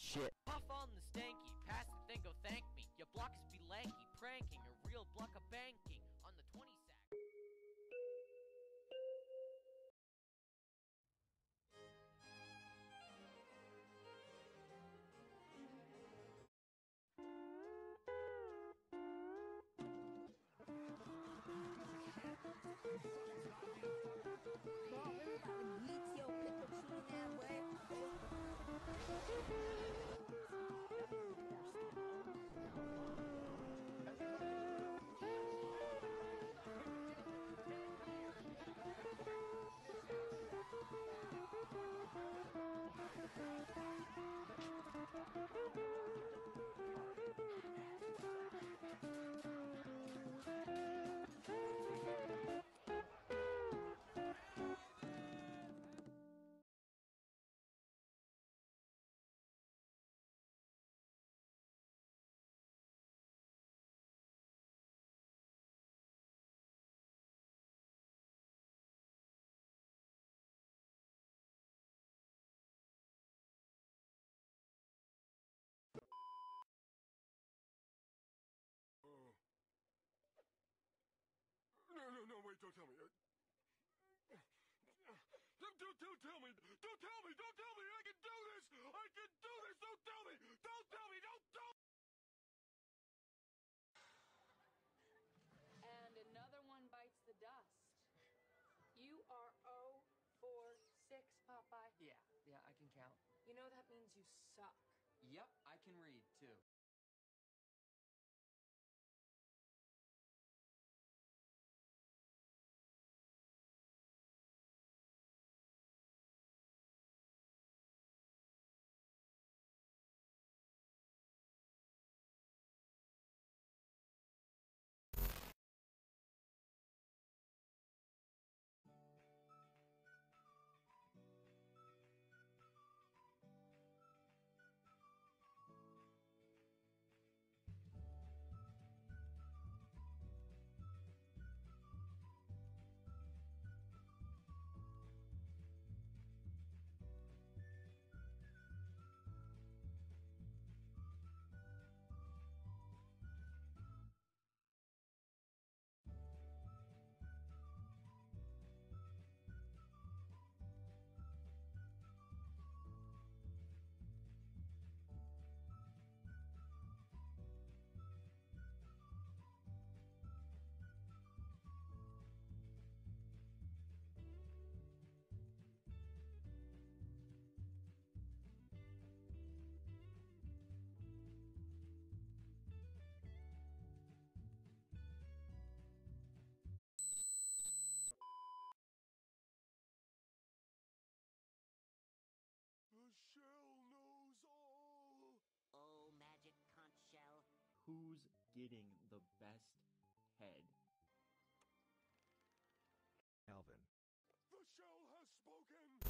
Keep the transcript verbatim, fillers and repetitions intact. shit. Puff on the stanky, pass it then go thank me. Your blocks be lanky, pranking a real block of banking on the twenty sack. Oh. No, no, no, wait, don't tell me. Uh, don't, don't, don't tell me. Don't tell me. Don't tell me. I can do this. I can do this. Don't tell me. Don't tell me. Don't tell me. And another one bites the dust. You are oh for six, Popeye. Yeah, yeah, I can count. You know that means you suck. Yep, I can read, too. The shell knows all. Oh, magic conch shell. Who's getting the best head? Alvin. The shell has spoken.